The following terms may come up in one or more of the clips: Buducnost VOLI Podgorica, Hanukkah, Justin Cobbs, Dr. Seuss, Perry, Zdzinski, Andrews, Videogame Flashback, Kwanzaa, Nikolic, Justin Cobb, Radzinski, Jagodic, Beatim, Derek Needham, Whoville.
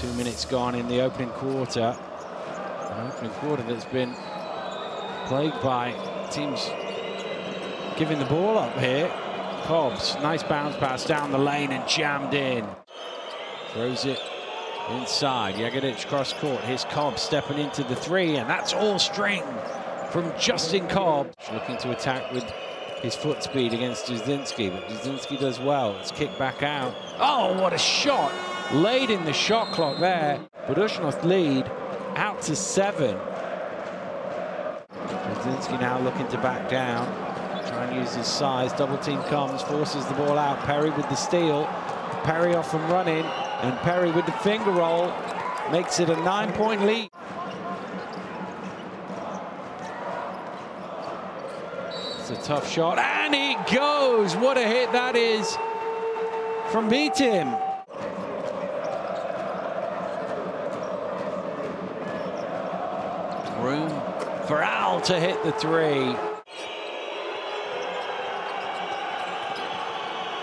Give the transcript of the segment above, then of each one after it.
2 minutes gone in the opening quarter. An opening quarter that's been plagued by teams giving the ball up here. Cobbs, nice bounce pass down the lane and jammed in. Throws it inside. Jagodic cross court. Here's Cobb stepping into the three, and that's all string from Justin Cobb. Looking to attack with his foot speed against Zdzinski, but Zdzinski does well. It's kicked back out. Oh, what a shot! Laid in the shot clock there. Buducnost lead out to 7. Radzinski now looking to back down, try and use his size. Double team comes, forces the ball out. Perry with the steal. Perry off and running, and Perry with the finger roll makes it a 9-point lead. It's a tough shot, and it goes. What a hit that is from Beatim. Room for Al to hit the three.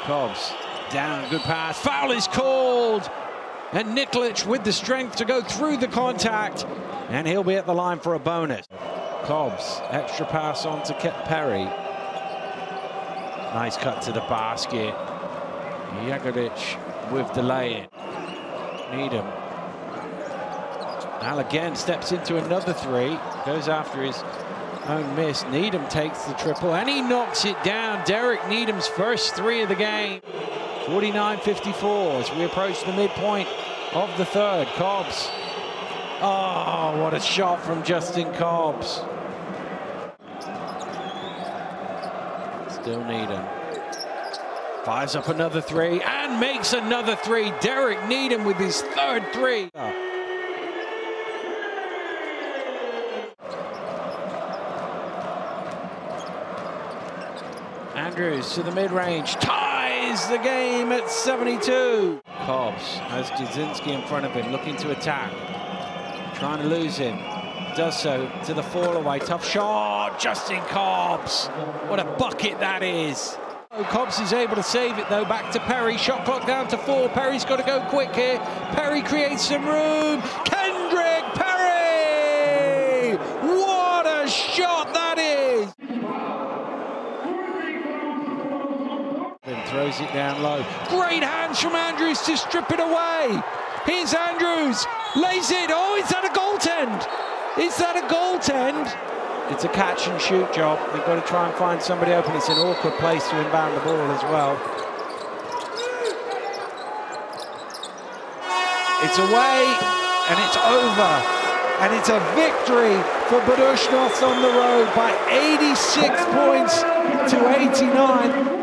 Cobbs down, good pass. Foul is called, and Nikolic with the strength to go through the contact, and he'll be at the line for a bonus. Cobbs, extra pass on to Perry. Nice cut to the basket. Jagodic with the lay-in. Needham. Al again steps into another three, goes after his own miss. Needham takes the triple, and he knocks it down. Derek Needham's first three of the game. 49-54 as we approach the midpoint of the third. Cobbs. Oh, what a shot from Justin Cobbs. Still Needham. Fires up another three and makes another three. Derek Needham with his third three. Andrews to the mid-range, ties the game at 72. Cobbs has Jagodic in front of him, looking to attack. Trying to lose him, does so to the fall away. Tough shot, Justin Cobbs. What a bucket that is. Cobbs is able to save it though, back to Perry. Shot clock down to 4, Perry's got to go quick here. Perry creates some room. Kendrick Perry! What a shot that is! Throws it down low. Great hands from Andrews to strip it away. Here's Andrews, lays it. Oh, is that a goaltend? Is that a goaltend? It's a catch and shoot job. They've got to try and find somebody open. It's an awkward place to inbound the ball as well. It's away, and it's over. And it's a victory for Buducnost on the road by 86 points to 89.